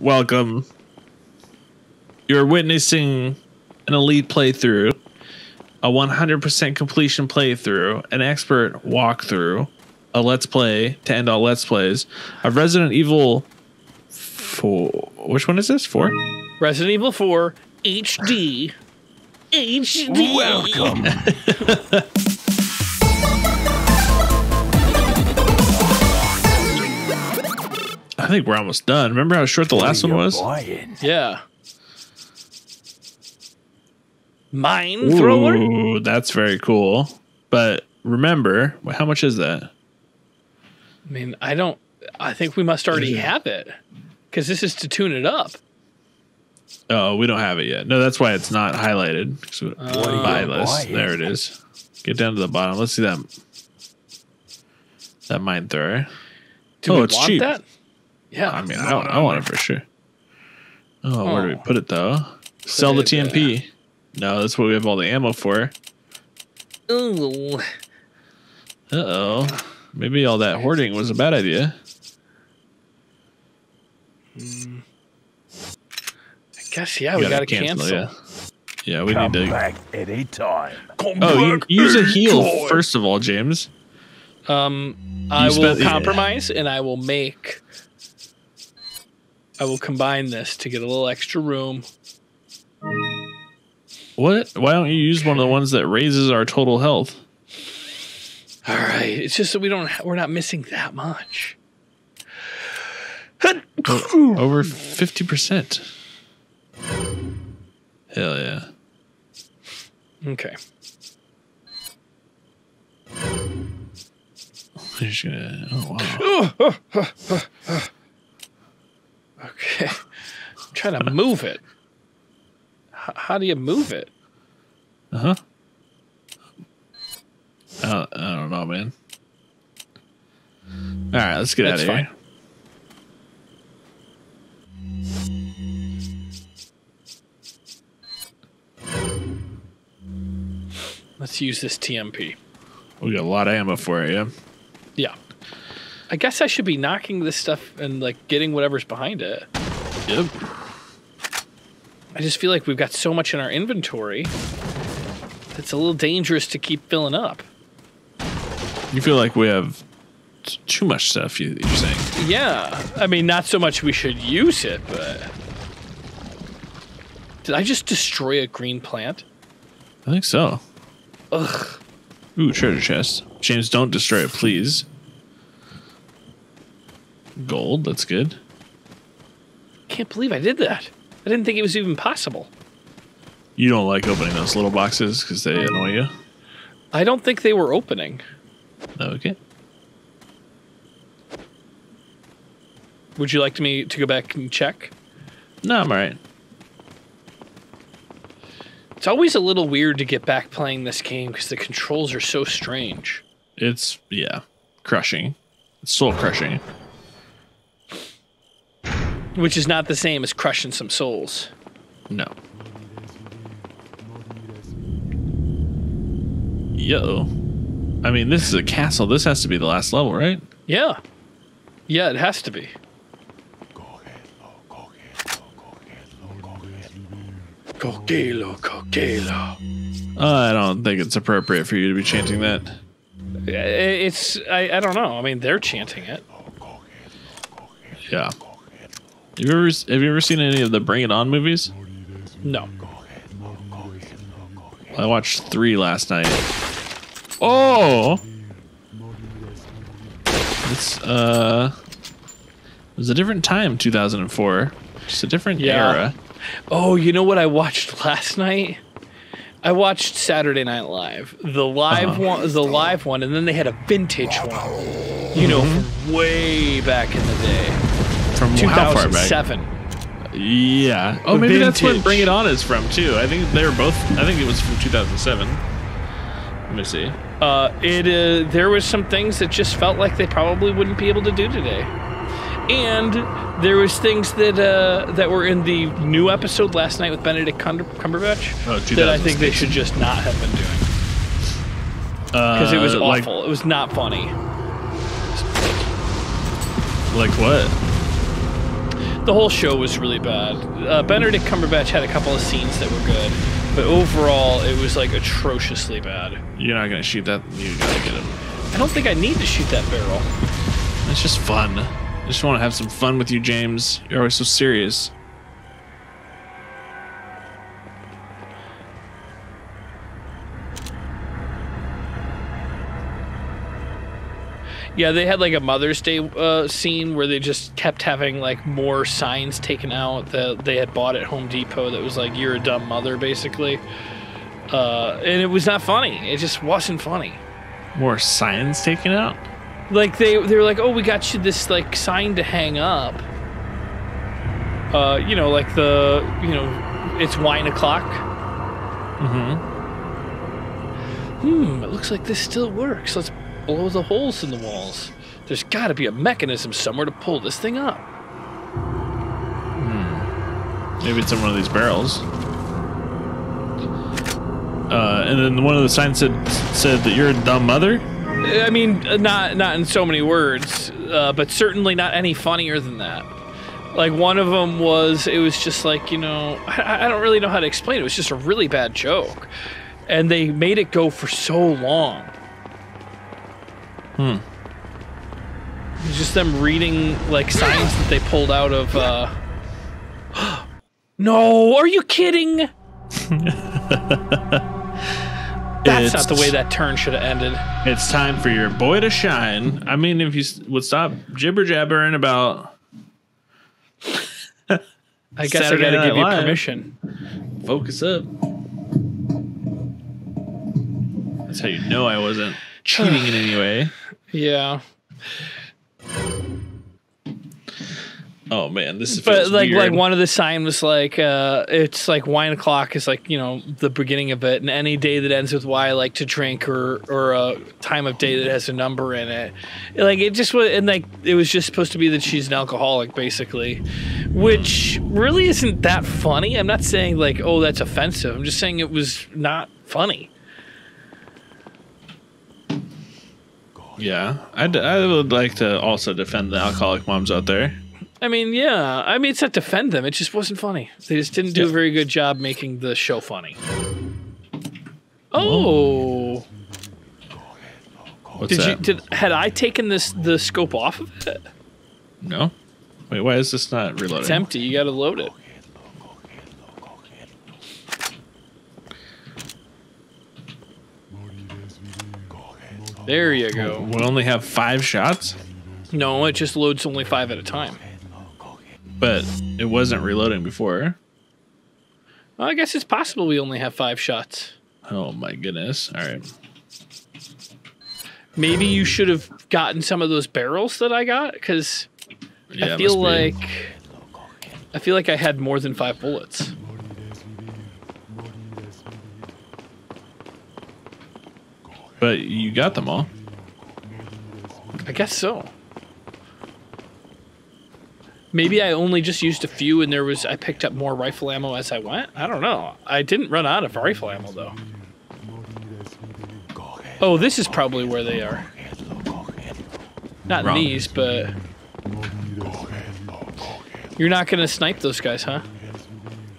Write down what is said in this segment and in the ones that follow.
Welcome. You're witnessing an elite playthrough, a 100% completion playthrough, an expert walkthrough, a let's play to end all let's plays of Resident Evil 4. Which one is this? 4? Resident Evil 4 HD. HD. Welcome. I think we're almost done. Remember how short the last one was? Buying. Yeah. Mine thrower? Ooh, that's very cool. But remember, how much is that? I mean, I don't... I think we must already have it. Because this is to tune it up. Oh, we don't have it yet. No, that's why it's not highlighted. Buy list. There it is. Get down to the bottom. Let's see that. That mine thrower. Do we it's want cheap. That? Yeah. I mean, I want it for sure. Oh, where do we put it, though? Put Sell the TMP. No, that's what we have all the ammo for. Ooh. Uh-oh. Maybe all that hoarding was a bad idea. I guess, yeah, we gotta cancel. Yeah, we need to... Come back at a time. Use a heal, first of all, James. I will compromise, and I will make... I will combine this to get a little extra room. What? Why don't you use one of the ones that raises our total health? All right. It's just that we're not missing that much. Over 50%. Hell yeah. Okay. I'm just gonna, oh, wow. Okay. I'm trying to move it. How do you move it? Uh-huh. I don't know, man. All right, let's get out of here. Let's use this TMP. We got a lot of ammo for it, yeah? Yeah. I guess I should be knocking this stuff and, like, getting whatever's behind it. Yep. I just feel like we've got so much in our inventory that's a little dangerous to keep filling up. You feel like we have too much stuff, you're saying? Yeah. I mean, not so much we should use it, but... Did I just destroy a green plant? I think so. Ugh. Ooh, treasure chest. James, don't destroy it, please. Gold, that's good. Can't believe I did that. I didn't think it was even possible. You don't like opening those little boxes because they annoy you? I don't think they were opening. Okay. Would you like me to go back and check? No, I'm all right. It's always a little weird to get back playing this game because the controls are so strange. It's, yeah, crushing. It's soul crushing. Which is not the same as crushing some souls. No. Yo. I mean, this is a castle. This has to be the last level, right? Yeah. Yeah, it has to be. Coquelo, coquelo. I don't think it's appropriate for you to be chanting that. It's... I don't know. I mean, they're chanting it. Yeah. Have you ever seen any of the Bring It On movies? No. I watched 3 last night. Oh! It's, it was a different time, 2004. Just a different era. Oh, you know what I watched last night? I watched Saturday Night Live. The live one, the live one, and then they had a vintage one. You know, from way back in the day. From 2007. Yeah. Oh, maybe vintage. That's what Bring It On is from too. I think they were both. I think it was from 2007. Let me see. There was some things that just felt like they probably wouldn't be able to do today, and there was things that that were in the new episode last night with Benedict Cumberbatch that I think they should just not have been doing because it was awful. Like, it was not funny. Like what? The whole show was really bad. Benedict Cumberbatch had a couple of scenes that were good, but overall it was like atrociously bad. You're not gonna shoot that. You gotta get him. I don't think I need to shoot that barrel. It's just fun. I just want to have some fun with you, James. You're always so serious. Yeah, they had like a Mother's Day scene where they just kept having like more signs taken out that they had bought at Home Depot that was like, you're a dumb mother, basically. And it was not funny. It just wasn't funny. More signs taken out? Like they were like, oh, we got you this like sign to hang up. You know, like the, you know, it's wine o'clock. Mm-hmm. Hmm, it looks like this still works. Let's blow the holes in the walls. There's got to be a mechanism somewhere to pull this thing up. Hmm. Maybe it's in one of these barrels. And then one of the signs said that you're a dumb mother. I mean, not in so many words, but certainly not any funnier than that. Like one of them was, it was just like, you know, I don't really know how to explain it. It was just a really bad joke, and they made it go for so long. Hmm. It was just them reading like signs that they pulled out of. No, are you kidding? That's not the way that turn should have ended. It's time for your boy to shine. I mean, if you would stop gibber jabbering about. I guess Saturday I gotta give you permission. Focus up. That's how you know I wasn't cheating in any way. Yeah. Oh man, this is like one of the signs was like it's like wine o'clock is like, you know, the beginning of it, and any day that ends with "y" I like to drink, or a time of day that has a number in it. Like it just was, and like it was just supposed to be that she's an alcoholic basically, which really isn't that funny. I'm not saying like, oh, that's offensive. I'm just saying it was not funny. Yeah, I would like to also defend the alcoholic moms out there. I mean, yeah. I mean, it's not defend them. It just wasn't funny. They just didn't do a very good job making the show funny. Oh. What's that? Had I taken the scope off of it? No. Wait, why is this not reloading? It's empty. You got to load it. There you go. We only have 5 shots? No, it just loads only 5 at a time. But it wasn't reloading before. Well, I guess it's possible we only have 5 shots. Oh my goodness. All right. Maybe you should have gotten some of those barrels that I got, because yeah, I feel like I had more than 5 bullets. But you got them all. I guess so. Maybe I only just used a few, and I picked up more rifle ammo as I went. I don't know. I didn't run out of rifle ammo though. Oh, this is probably where they are. Not in these, but you're not gonna snipe those guys, huh?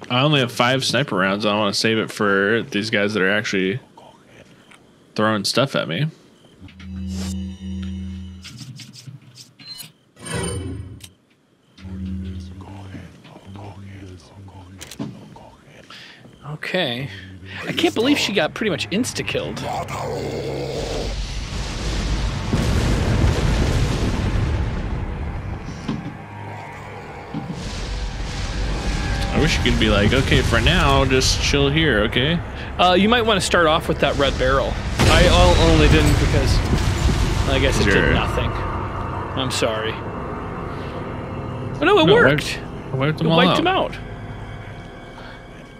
I only have 5 sniper rounds. I want to save it for these guys that are actually throwing stuff at me. Okay. I can't believe she got pretty much insta-killed. I wish you could be like, okay, for now, just chill here, okay? You might want to start off with that red barrel. I only didn't because I guess it did nothing. I'm sorry. Oh, no, it worked. It wiped them out.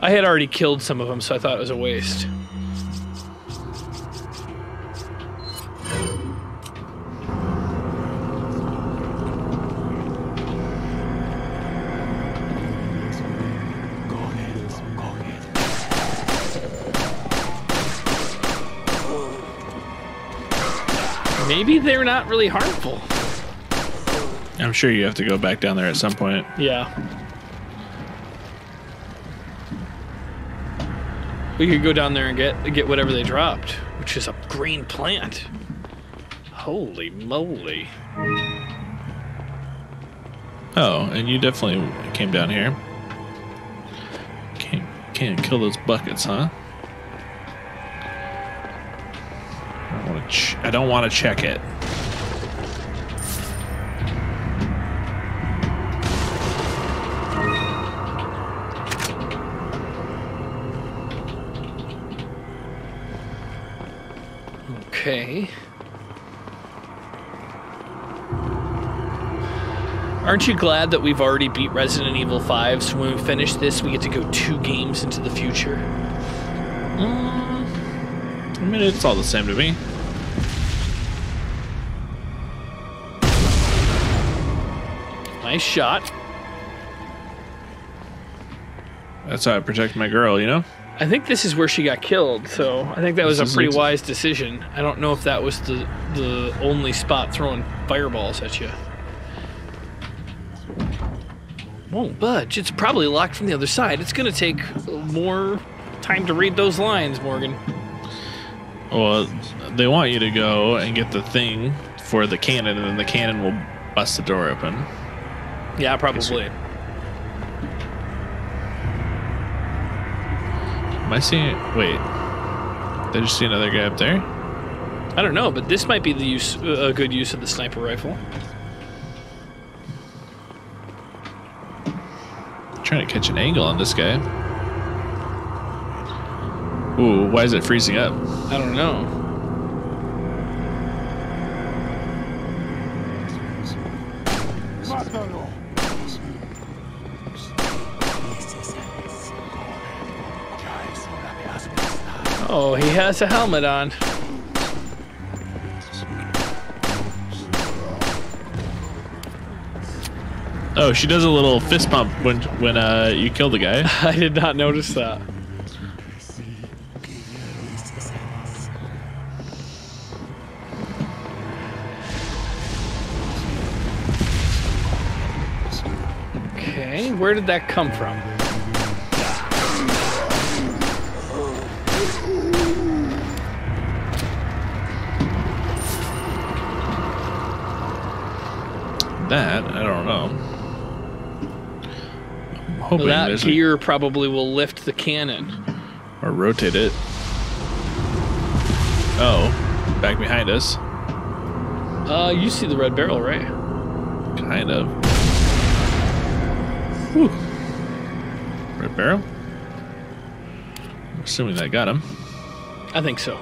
I had already killed some of them, so I thought it was a waste. Maybe they're not really harmful. I'm sure you have to go back down there at some point. Yeah. We could go down there and get whatever they dropped, which is a green plant. Holy moly. Oh, and you definitely came down here. Can't kill those buckets, huh? I don't want to check it. Okay. Aren't you glad that we've already beat Resident Evil 5, so when we finish this, we get to go 2 games into the future? I mean, it's all the same to me. Nice shot. That's how I protect my girl, you know? I think this is where she got killed, so I think that was a pretty wise decision. I don't know if that was the only spot throwing fireballs at you. Won't budge. It's probably locked from the other side. It's going to take more time to read those lines, Morgan. Well, they want you to go and get the thing for the cannon, and then the cannon will bust the door open. Yeah, probably. Am I seeing it? Wait. Did I just see another guy up there? I don't know, but this might be the use, a good use of the sniper rifle. I'm trying to catch an angle on this guy. Ooh, why is it freezing up? I don't know. Oh, he has a helmet on. Oh, she does a little fist pump when you kill the guy. I did not notice that. Okay, where did that come from? That, I don't know. I'm hoping that gear probably will lift the cannon. Or rotate it. Oh, back behind us. You see the red barrel, right? Kind of. Whew. Red barrel? I'm assuming that got him. I think so.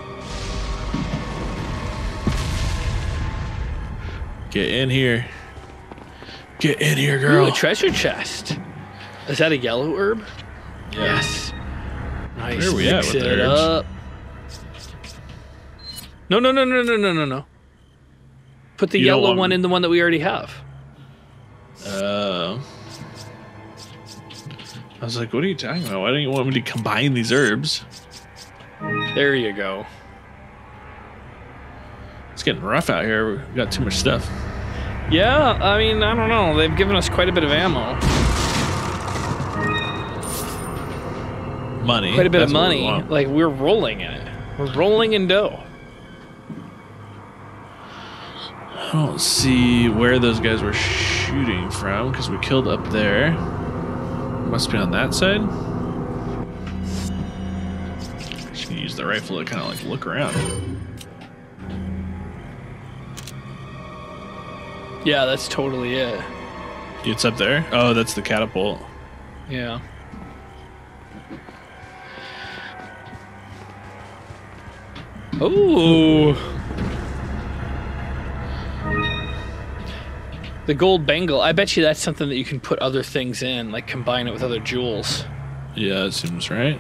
Get in here. Get in here, girl. Ooh, a treasure chest. Is that a yellow herb? Yeah. Yes. Nice. Where are we at with the herbs? No. Put the yellow one in the one that we already have. I was like, what are you talking about? Why don't you want me to combine these herbs? There you go. It's getting rough out here. We've got too much stuff. Yeah, I mean, I don't know. They've given us quite a bit of ammo. Money. Quite a bit of money. Like, we're rolling in it. We're rolling in dough. I don't see where those guys were shooting from, because we killed up there. Must be on that side. Just gonna use the rifle to kind of, like, look around. Yeah, that's totally it. It's up there? Oh, that's the catapult. Yeah. Ooh. The gold bangle. I bet you that's something that you can put other things in, like combine it with other jewels. Yeah, it seems right.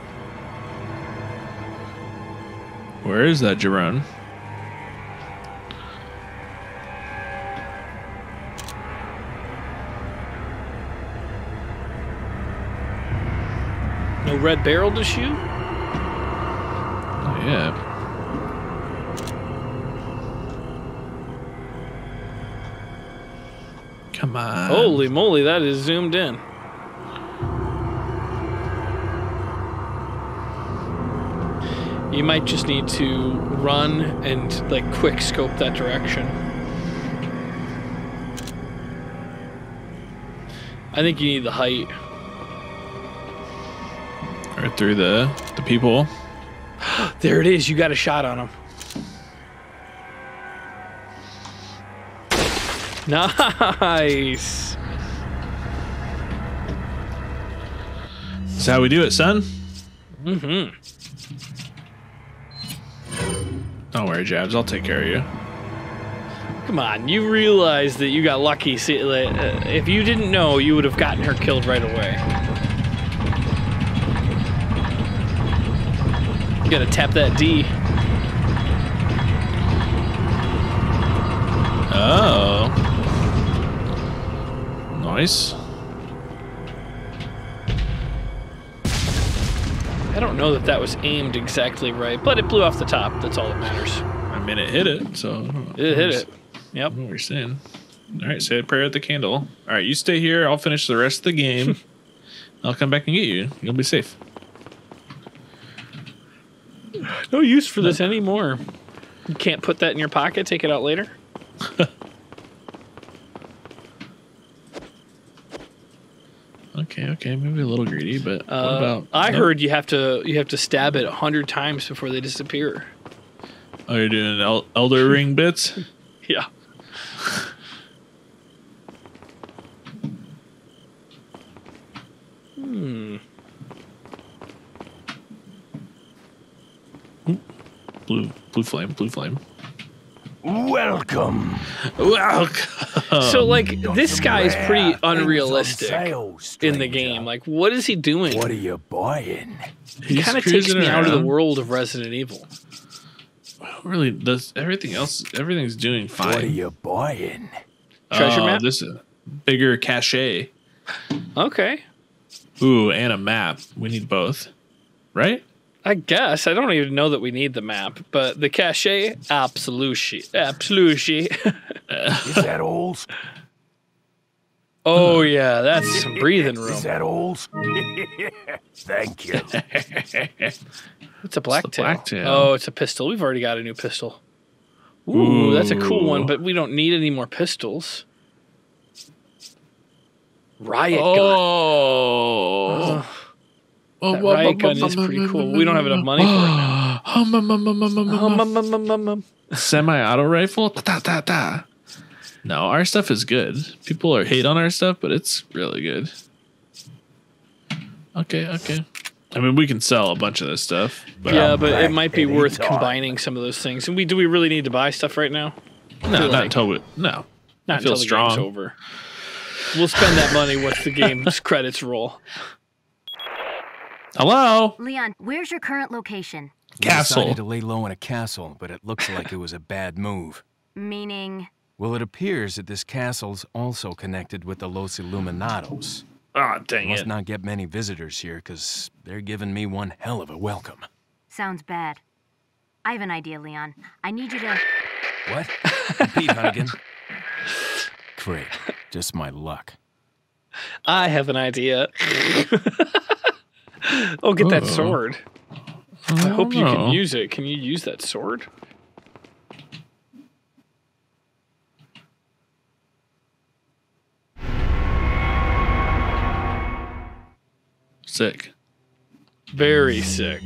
Where is that, Jerome? No red barrel to shoot? Oh, yeah. Come on. Holy moly, that is zoomed in. You might just need to run and like quick scope that direction. I think you need the height. Right through the people. There it is. You got a shot on him. Nice. That's how we do it, son. Mm-hmm. Don't worry, Jabs. I'll take care of you. Come on. You realize that you got lucky. See, if you didn't know, you would have gotten her killed right away. You gotta tap that D. Oh. Nice. I don't know that that was aimed exactly right, but it blew off the top. That's all that matters. I mean, it hit it, so... It hit it. Yep. I don't know what you're saying. All right, say a prayer at the candle. All right, you stay here. I'll finish the rest of the game. I'll come back and get you. You'll be safe. No use for this anymore. You can't put that in your pocket. Take it out later. Okay, okay, maybe a little greedy, but what about? I heard you have to stab it 100 times before they disappear. Oh, you're doing Elden Ring bits? Yeah. Hmm. Blue flame. Welcome. So, like, this guy is pretty unrealistic in the game. Like, what is he doing? What are you buying? He kind of takes me out of the world of Resident Evil. Really, does everything else? Everything's doing fine. What are you buying? Treasure map. This is a bigger cachet. Okay. Ooh, and a map. We need both, right? I guess. I don't even know that we need the map, but the cachet, absolutely. Is that all? Oh, yeah, that's some breathing room. Is that all? Thank you. It's a blacktail. Oh, it's a pistol. We've already got a new pistol. Ooh, that's a cool one, but we don't need any more pistols. Riot gun. Oh. That riot gun is pretty cool. We don't have enough money for it now. Semi-auto rifle? No, our stuff is good. People hate on our stuff, but it's really good. Okay, okay. I mean, we can sell a bunch of this stuff. But yeah, but it might be worth combining some of those things. And we do we really need to buy stuff right now? No, not until we... No. Not until the game's over. We'll spend that money once the game's credits roll. Hello? Leon, where's your current location? Castle. We decided to lay low in a castle, but it looks like it was a bad move. Meaning? Well, it appears that this castle's also connected with the Los Illuminados. Aw, dang it. Must not get many visitors here, because they're giving me one hell of a welcome. Sounds bad. I have an idea, Leon. I need you to... What? Pete Hunnigan. Great. Just my luck. I have an idea. Oh, get that sword. I hope you can use it. Can you use that sword? Sick. Very sick.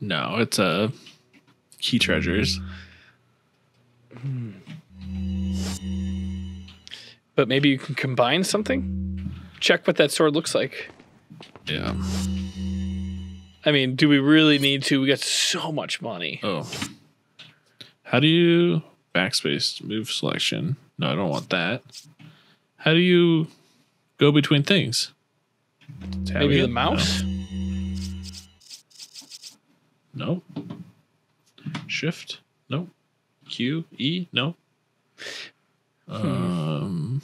No, it's key treasures. But maybe you can combine something? Check what that sword looks like. Yeah. I mean, do we really need to? We got so much money. Oh. How do you backspace move selection? No, I don't want that. How do you go between things? Tab Maybe the mouse? No. Nope. Shift? No. Nope. Q? E? No. Nope.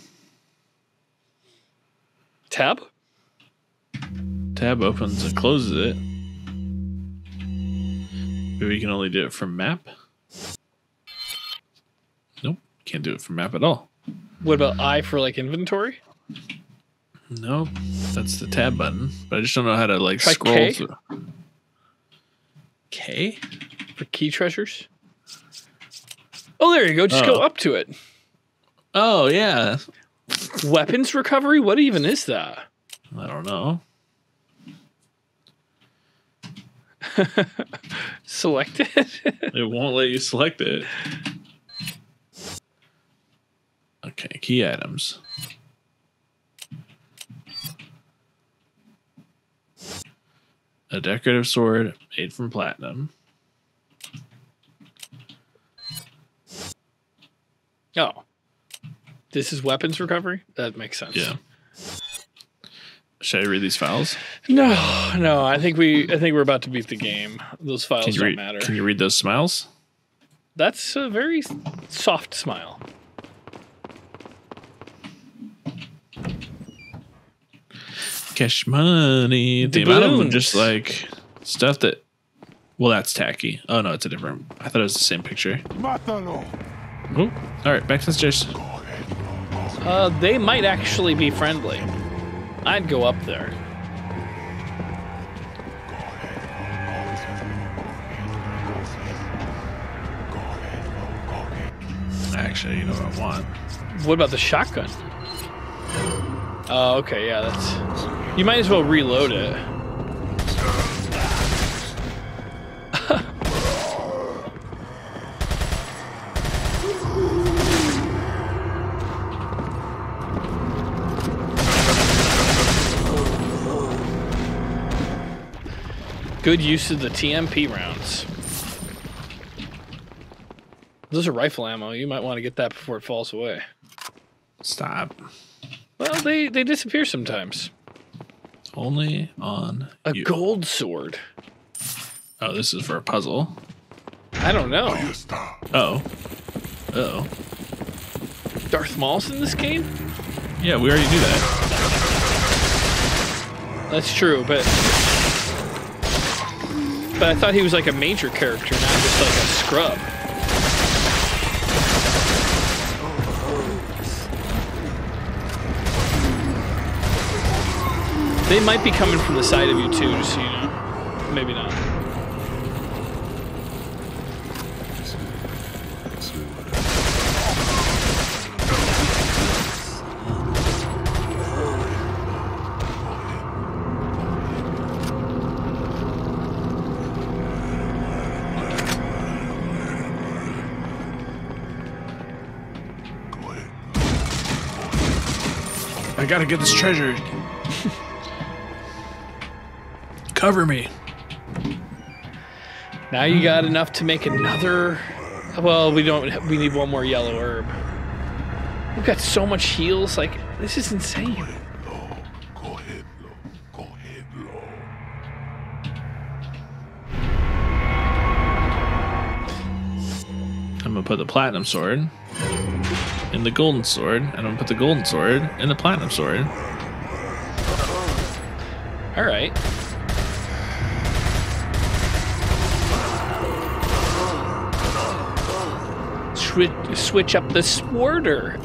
Tab? Tab opens and closes it. Maybe we can only do it from map. Nope, can't do it from map at all. What about I for like inventory? Nope, that's the tab button. But I just don't know how to like try scroll K? Through. K for key treasures. Oh, there you go. Just go up to it. Oh yeah. Weapons recovery? What even is that? I don't know. Select it. It won't let you select it. Okay, key items. A decorative sword made from platinum. Oh. This is weapons recovery? That makes sense. Yeah. Should I read these files? No. I think we're about to beat the game. Those files don't matter. Can you read those smiles? That's a very soft smile. Cash money. The amount of them just like stuff that. Well, that's tacky. Oh no, it's a different. I thought it was the same picture. Oh, all right, back to the stairs. They might actually be friendly. I'd go up there. Actually, you know what I want. What about the shotgun? Oh, okay, yeah, that's... You might as well reload it. Good use of the TMP rounds. Those are rifle ammo. You might want to get that before it falls away. Stop. Well, they disappear sometimes. Only on a you. Gold sword. Oh, this is for a puzzle. I don't know. Uh-oh. Uh-oh. Darth Maul's in this game? Yeah, we already knew that. That's true, but... But I thought he was like a major character, not just like a scrub. They might be coming from the side of you too, just so you know. Maybe not. I gotta get this treasure. Cover me. Now you got enough to make another. Well, we don't. We need one more yellow herb. We've got so much heals. Like this is insane. I'm gonna put the platinum sword. In the golden sword, and I'm gonna put the golden sword in the platinum sword. All right. Switch up the sworder.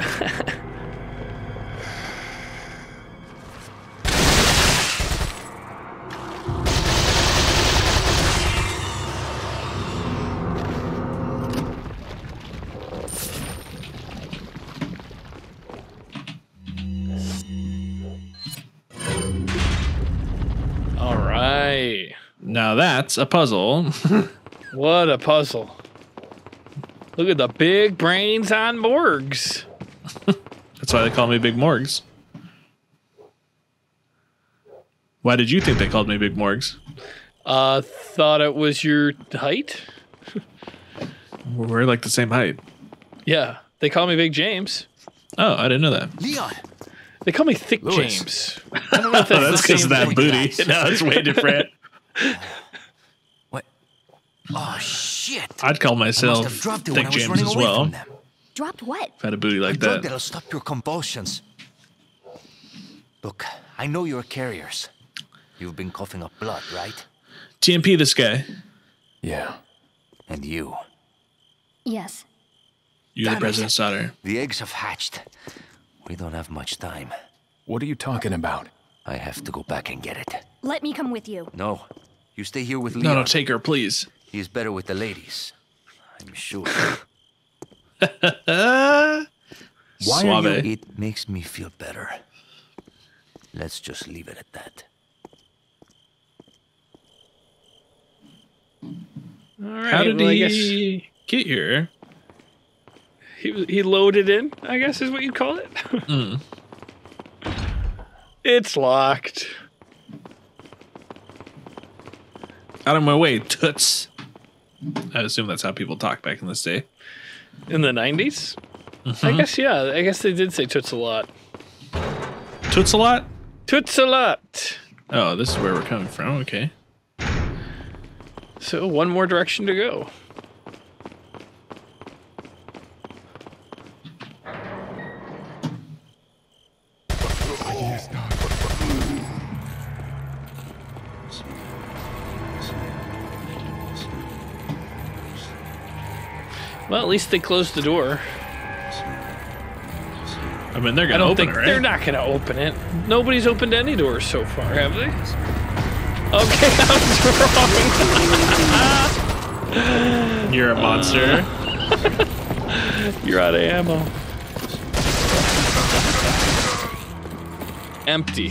Now that's a puzzle. What a puzzle. Look at the big brains on Morgs. That's why they call me Big Morgs. Why did you think they called me Big Morgs? Thought it was your height. We're like the same height. Yeah, they call me Big James. Oh, I didn't know that. Leon. They call me Thick Lewis. James. I don't know if that's because of that booty. No, it's way different. What? Oh shit! I'd call myself Thick James as well. Dropped what? If I had a booty like that. That'll stop your convulsions. Look, I know you're carriers. You've been coughing up blood, right? TMP this guy. Yeah. And you. Yes. You're the president's daughter. The eggs have hatched. We don't have much time. What are you talking about? I have to go back and get it. Let me come with you. No. You stay here with Leon. No, no, take her, please. He is better with the ladies. I'm sure. Why are you? It makes me feel better. Let's just leave it at that. All right, how did he get here? He loaded in, I guess is what you'd call it. Mm. It's locked. Out of my way, toots. I assume that's how people talk back in this day. In the 90s? Mm-hmm. I guess, yeah. I guess they did say toots a lot. Toots a lot? Toots a lot. Oh, this is where we're coming from. Okay. So, one more direction to go. Well, at least they closed the door. I mean, they're gonna open it, right? They're not gonna open it. Nobody's opened any doors so far, have they? Okay, I was wrong. You're a monster. You're out of ammo. Empty.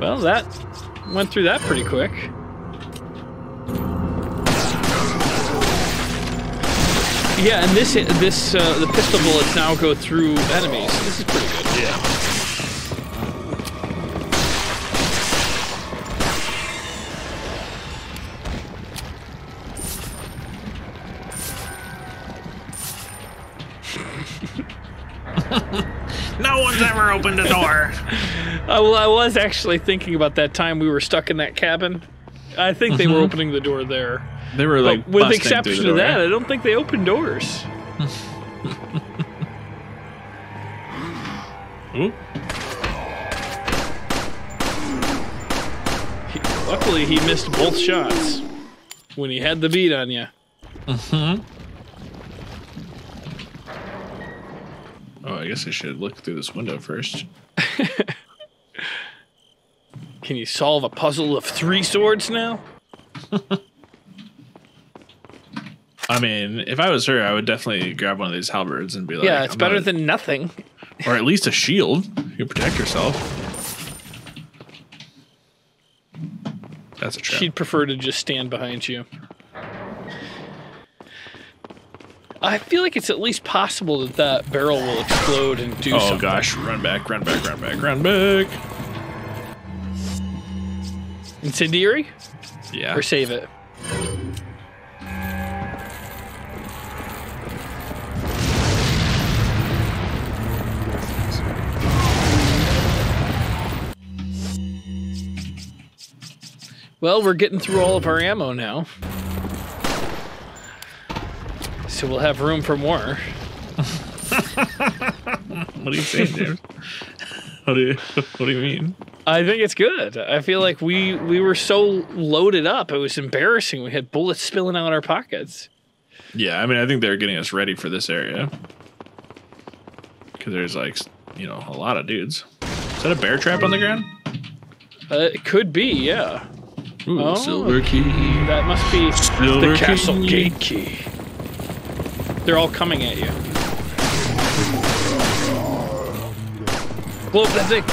Well, that went through that pretty quick. Yeah, and this the pistol bullets now go through enemies. This is pretty good. Yeah. No one's ever opened a door. Well, I was actually thinking about that time we were stuck in that cabin. I think they were opening the door there. They were like, with the exception of that, I don't think they opened doors. Luckily, he missed both shots when he had the beat on you. Mm-hmm. Oh, I guess I should look through this window first. Can you solve a puzzle of 3 swords now? I mean, if I was her, I would definitely grab one of these halberds and be like... Yeah, it's better than nothing. Or at least a shield. You protect yourself. That's a trap. She'd prefer to just stand behind you. I feel like it's at least possible that that barrel will explode and do something. Oh gosh, run back, run back, run back, run back. Incendiary? Yeah. Or save it. Well, we're getting through all of our ammo now. So we'll have room for more. What are you saying, dude? What do you mean? I think it's good. I feel like we were so loaded up, it was embarrassing. We had bullets spilling out our pockets. Yeah, I mean, I think they're getting us ready for this area. Because there's, like, you know, a lot of dudes. Is that a bear trap on the ground? It could be, yeah. Ooh, oh, silver key. That must be the castle gate key. They're all coming at you. Blow up that thing.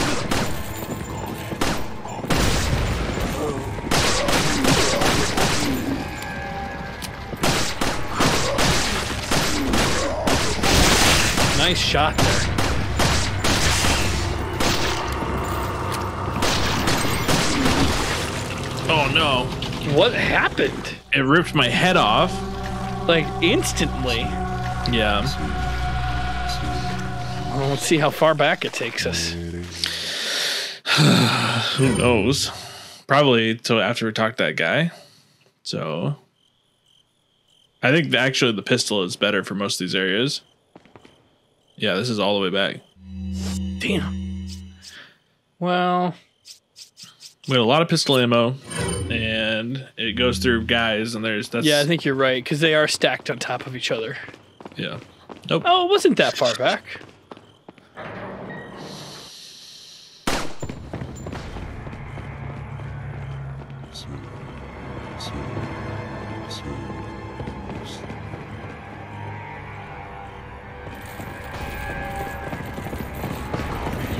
Nice shot there. Oh no. What happened? It ripped my head off. Like instantly. Yeah. Well, let's see how far back it takes us. Who knows? Probably till after we talk to that guy. So I think actually the pistol is better for most of these areas. Yeah, this is all the way back. Damn. Well, we had a lot of pistol ammo, and it goes through guys, and that's... Yeah, I think you're right, because they are stacked on top of each other. Yeah. Nope. Oh, it wasn't that far back.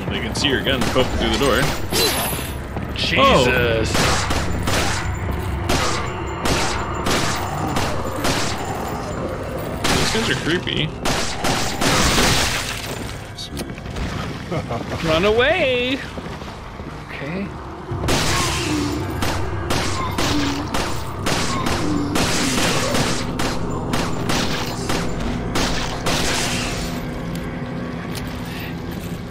They can see your gun poking through the door. Jesus. Oh. These guys are creepy. Run away! Okay.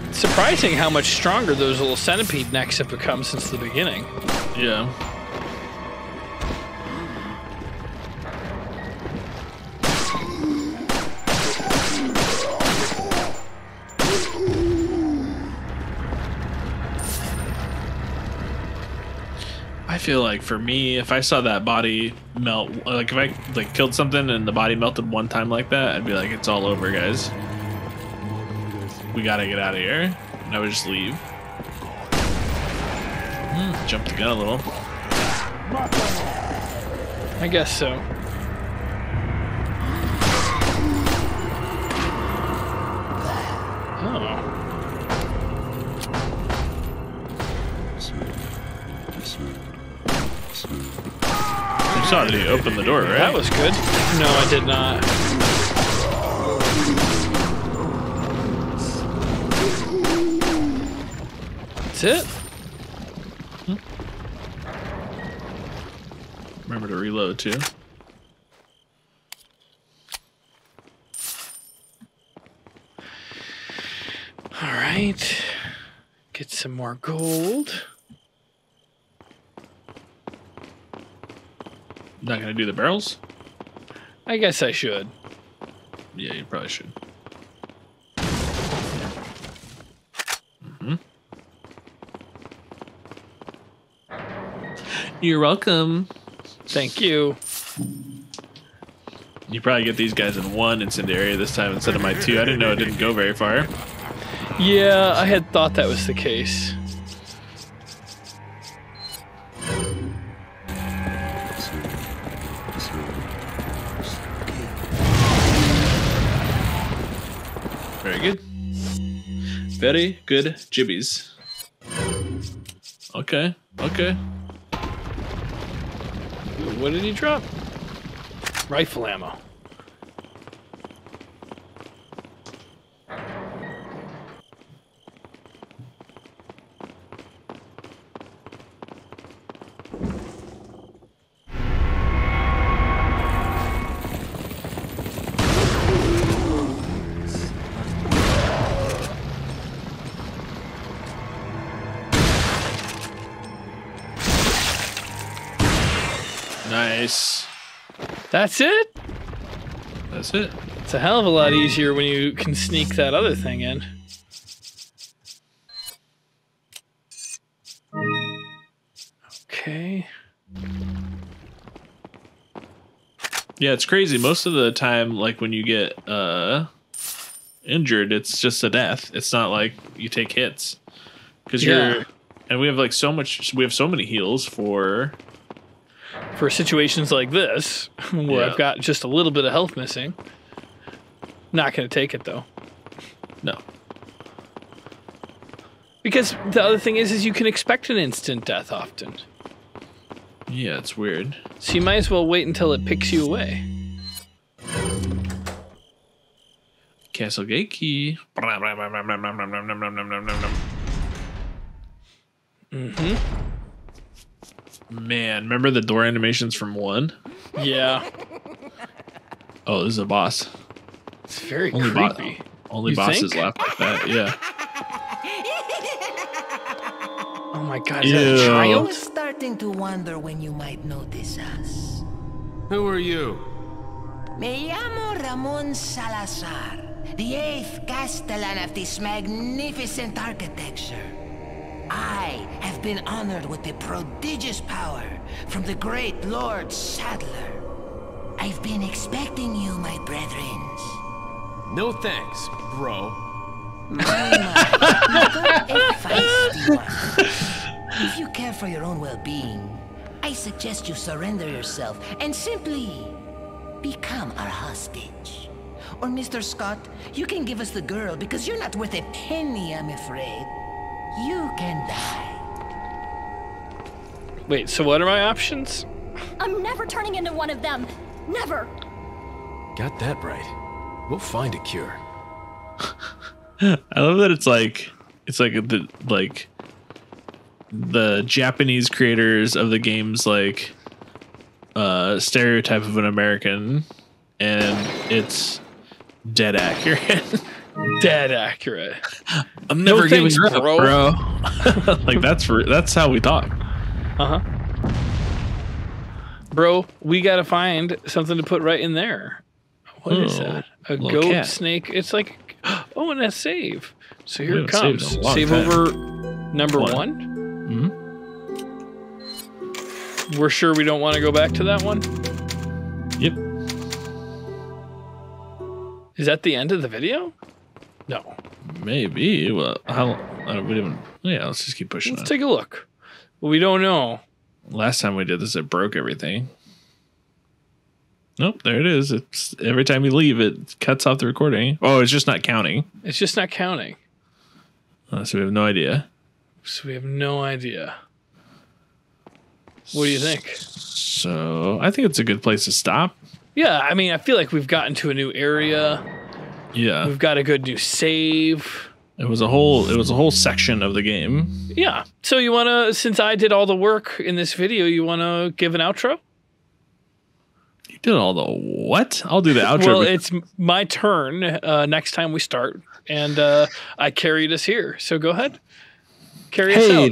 It's surprising how much stronger those little centipede necks have become since the beginning. Yeah. I feel like for me, if I saw that body melt, like if I like killed something and the body melted one time like that, I'd be like, it's all over, guys. We gotta get out of here. And I would just leave. Jump the gun a little. I guess so. Oh. I saw that he opened the door, right? That was good. No, I did not. That's it? Hmm. Remember to reload, too. Alright. Get some more gold. Not gonna do the barrels? I guess I should. Yeah, you probably should. Mm-hmm. You're welcome. Thank you. You probably get these guys in one incendiary this time instead of my two. I didn't know it didn't go very far. Yeah, I had thought that was the case. Very good jibbies. Okay, okay. What did he drop? Rifle ammo. That's it? That's it. It's a hell of a lot easier when you can sneak that other thing in. Okay. Yeah, it's crazy. Most of the time, like when you get injured, it's just a death. It's not like you take hits. Because you're, and we have like so much, we have so many heals for. For situations like this, where I've got just a little bit of health missing. Not going to take it, though. No. Because the other thing is you can expect an instant death often. Yeah, it's weird. So you might as well wait until it picks you away. Castle Gate Key. Mm-hmm. Man, remember the door animations from 1? Yeah. Oh, this is a boss. It's very creepy. Only bosses laugh like that, yeah. Oh my god, is that a child? I was starting to wonder when you might notice us. Who are you? Me llamo Ramon Salazar, the 8th Castellan of this magnificent architecture. I have been honored with the prodigious power from the great Lord Saddler. I've been expecting you, my brethren. No thanks, bro. My, you're a feisty one. If you care for your own well-being, I suggest you surrender yourself and simply become our hostage. Or, Mr. Scott, you can give us the girl because you're not worth a penny, I'm afraid. You can die. Wait, so what are my options? I'm never turning into one of them. Never. Got that right. We'll find a cure. I love that it's like the Japanese creators of the game's like stereotype of an American, and it's dead accurate. Dead accurate. I'm never giving up, bro. Like that's how we talk. Bro, we gotta find something to put right in there. What is that? A goat cat. Snake? It's like, oh, and a save. So here it comes. Save over number one. Mm-hmm. We're sure we don't want to go back to that one. Yep. Is that the end of the video? No. Maybe. Well, how? Yeah, let's just keep pushing. Let's take a look. We don't know. Last time we did this, it broke everything. Nope, there it is. It's every time you leave, it cuts off the recording. Oh, it's just not counting. It's just not counting. So we have no idea. What do you think? So I think it's a good place to stop. Yeah, I mean, I feel like we've gotten to a new area. Yeah, we've got a good new save. It was a whole section of the game. Yeah. So you wanna, since I did all the work in this video, you wanna give an outro? You did all the what? I'll do the outro. Well, it's my turn next time we start, and I carried us here. So go ahead, carry us out.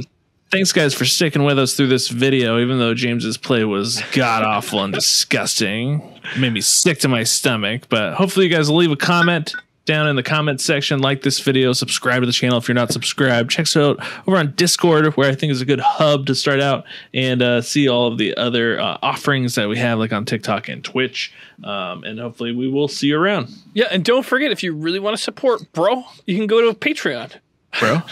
Thanks, guys, for sticking with us through this video, even though James's play was god-awful and disgusting. It made me sick to my stomach, but hopefully you guys will leave a comment down in the comment section, like this video, subscribe to the channel if you're not subscribed. Check us out over on Discord, where I think is a good hub to start out and see all of the other offerings that we have, like on TikTok and Twitch. And hopefully we will see you around. Yeah, and don't forget, if you really want to support, bro, you can go to Patreon. Bro?